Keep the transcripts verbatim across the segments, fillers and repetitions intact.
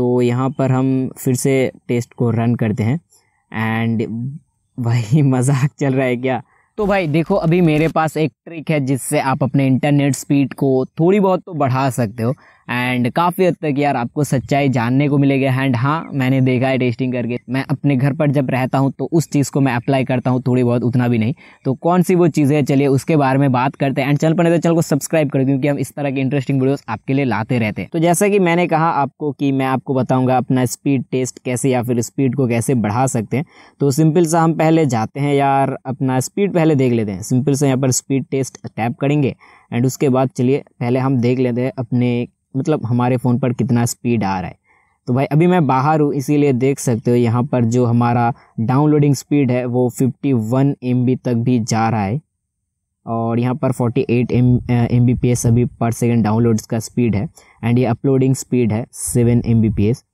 तो यहाँ पर हम फिर से टेस्ट को रन करते हैं एंड भाई मजाक चल रहा है क्या। तो भाई देखो अभी मेरे पास एक ट्रिक है जिससे आप अपने इंटरनेट स्पीड को थोड़ी बहुत तो बढ़ा सकते हो एंड काफ़ी हद तक यार आपको सच्चाई जानने को मिलेगी। एंड हाँ मैंने देखा है टेस्टिंग करके, मैं अपने घर पर जब रहता हूँ तो उस चीज़ को मैं अप्लाई करता हूँ थोड़ी बहुत, उतना भी नहीं। तो कौन सी वो चीज़ें, चलिए उसके बारे में बात करते हैं। एंड चैनल पर नहीं तो चैनल को सब्सक्राइब करो क्योंकि हम इस तरह के इंटरेस्टिंग वीडियोज़ आपके लिए लाते रहते हैं। तो जैसा कि मैंने कहा आपको कि मैं आपको बताऊँगा अपना स्पीड टेस्ट कैसे या फिर स्पीड को कैसे बढ़ा सकते हैं। तो सिंपल सा हम पहले जाते हैं यार, अपना स्पीड पहले देख लेते हैं। सिंपल से यहाँ पर स्पीड टेस्ट टैप करेंगे एंड उसके बाद चलिए पहले हम देख लेते हैं अपने मतलब हमारे फ़ोन पर कितना स्पीड आ रहा है। तो भाई अभी मैं बाहर हूँ इसीलिए देख सकते हो यहाँ पर जो हमारा डाउनलोडिंग स्पीड है वो इक्यावन एम बी तक भी जा रहा है और यहाँ पर अड़तालीस एम बी पी एस अभी पर सेकेंड डाउनलोड्स का स्पीड है एंड ये अपलोडिंग स्पीड है सात एम बी पी एस।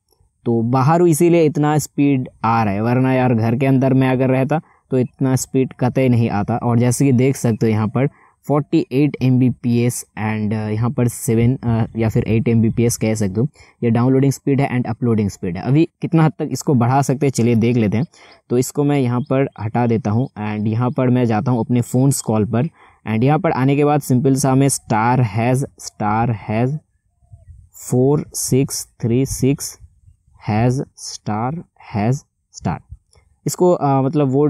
तो बाहर हूँ इसीलिए इतना स्पीड आ रहा है, वरना यार घर के अंदर मैं अगर रहता तो इतना स्पीड कतई नहीं आता। और जैसे कि देख सकते हो यहाँ पर अड़तालीस M B P S and यहाँ पर सेवन या फिर आठ एम बी पी एस कह सकते हो। ये डाउनलोडिंग स्पीड है एंड अपलोडिंग स्पीड है। अभी कितना हद तक इसको बढ़ा सकते हैं चलिए देख लेते हैं। तो इसको मैं यहाँ पर हटा देता हूँ एंड यहाँ पर मैं जाता हूँ अपने फ़ोन कॉल पर एंड यहाँ पर आने के बाद सिंपल सा हमें star hash star hash four six three six hash star hash star इसको आ, मतलब वो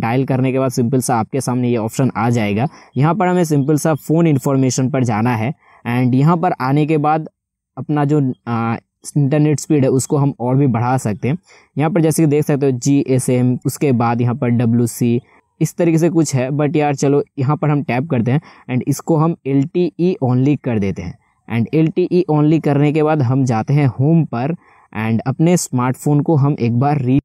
डायल करने के बाद सिंपल सा आपके सामने ये ऑप्शन आ जाएगा। यहाँ पर हमें सिंपल सा फ़ोन इन्फॉर्मेशन पर जाना है एंड यहाँ पर आने के बाद अपना जो आ, इंटरनेट स्पीड है उसको हम और भी बढ़ा सकते हैं। यहाँ पर जैसे कि देख सकते हो जी एस एम, उसके बाद यहाँ पर डब्ल्यू सी, इस तरीके से कुछ है। बट यार चलो यहाँ पर हम टैप करते हैं एंड इसको हम एल टी ई ओनली कर देते हैं and L T E only करने के बाद हम जाते हैं होम पर एंड अपने स्मार्टफोन को हम एक बार री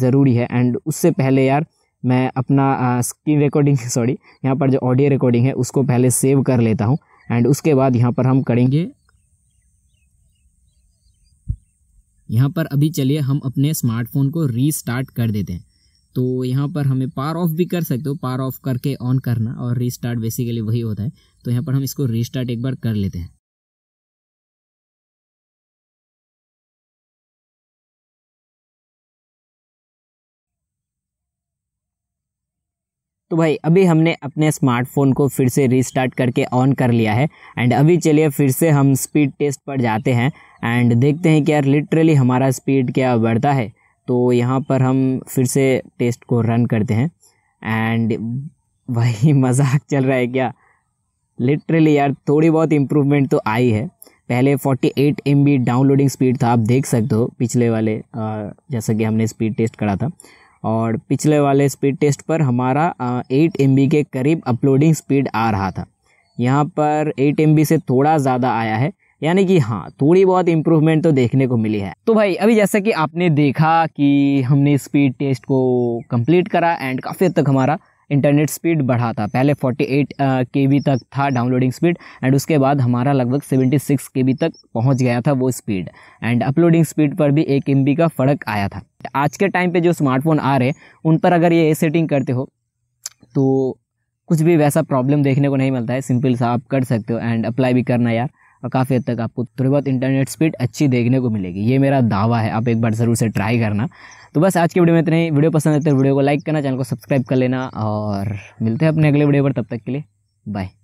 ज़रूरी है। एंड उससे पहले यार मैं अपना स्क्रीन रिकॉर्डिंग सॉरी यहाँ पर जो ऑडियो रिकॉर्डिंग है उसको पहले सेव कर लेता हूँ एंड उसके बाद यहाँ पर हम करेंगे। यहाँ पर अभी चलिए हम अपने स्मार्टफोन को रीस्टार्ट कर देते हैं। तो यहाँ पर हमें पावर ऑफ भी कर सकते हो, पावर ऑफ करके ऑन करना, और रीस्टार्ट बेसिकली वही होता है। तो यहाँ पर हम इसको रीस्टार्ट एक बार कर लेते हैं। तो भाई अभी हमने अपने स्मार्टफोन को फिर से रीस्टार्ट करके ऑन कर लिया है एंड अभी चलिए फिर से हम स्पीड टेस्ट पर जाते हैं एंड देखते हैं कि यार लिटरली हमारा स्पीड क्या बढ़ता है। तो यहाँ पर हम फिर से टेस्ट को रन करते हैं एंड भाई मजाक चल रहा है क्या। लिटरली यार थोड़ी बहुत इम्प्रूवमेंट तो आई है। पहले अड़तालीस एम बी डाउनलोडिंग स्पीड था, आप देख सकते हो पिछले वाले जैसा कि हमने स्पीड टेस्ट करा था, और पिछले वाले स्पीड टेस्ट पर हमारा आठ एम बी के करीब अपलोडिंग स्पीड आ रहा था। यहाँ पर आठ एम बी से थोड़ा ज़्यादा आया है, यानी कि हाँ थोड़ी बहुत इम्प्रूवमेंट तो देखने को मिली है। तो भाई अभी जैसा कि आपने देखा कि हमने स्पीड टेस्ट को कंप्लीट करा एंड काफ़ी हद तक हमारा इंटरनेट स्पीड बढ़ा था। पहले अड़तालीस के बी तक था डाउनलोडिंग स्पीड एंड उसके बाद हमारा लगभग छिहत्तर के बी तक पहुंच गया था वो स्पीड एंड अपलोडिंग स्पीड पर भी एक एम बी का फ़र्क आया था। आज के टाइम पे जो स्मार्टफोन आ रहे उन पर अगर ये सेटिंग करते हो तो कुछ भी वैसा प्रॉब्लम देखने को नहीं मिलता है। सिंपल सा आप कर सकते हो एंड अप्लाई भी करना यार, और काफ़ी हद तक आपको थोड़ी बहुत इंटरनेट स्पीड अच्छी देखने को मिलेगी। ये मेरा दावा है, आप एक बार ज़रूर से ट्राई करना। तो बस आज की वीडियो में इतना ही। वीडियो पसंद आए तो वीडियो को लाइक करना, चैनल को सब्सक्राइब कर लेना और मिलते हैं अपने अगले वीडियो पर। तब तक के लिए बाय।